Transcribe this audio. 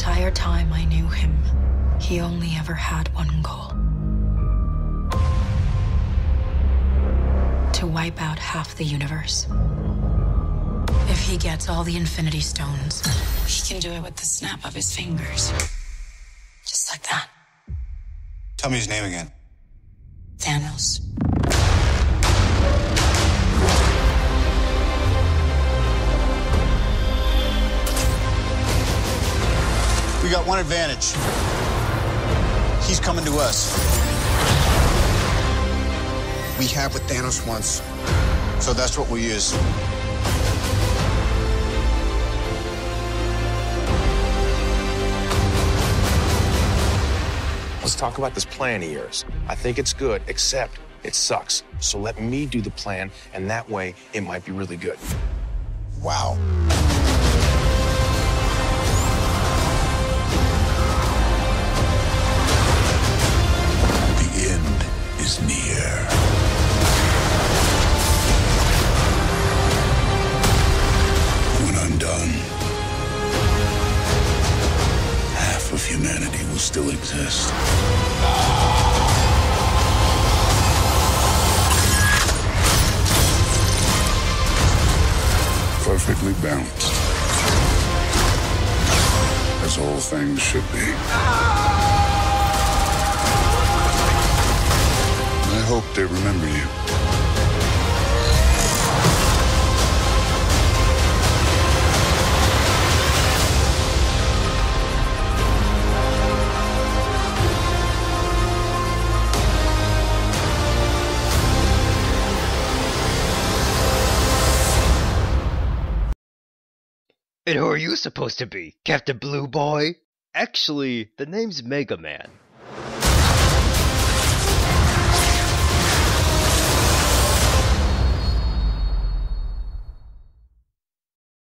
entire time I knew him, he only ever had one goal. To wipe out half the universe. If he gets all the Infinity Stones, he can do it with the snap of his fingers. Just like that. Tell me his name again. Thanos. We got one advantage. He's coming to us. We have what Thanos wants, so that's what we use. Let's talk about this plan of yours. I think it's good, except it sucks. So let me do the plan, and that way it might be really good. Wow. Humanity will still exist. Perfectly balanced. As all things should be. I hope they remember you. And who are you supposed to be, Captain Blue Boy? Actually, the name's Mega Man.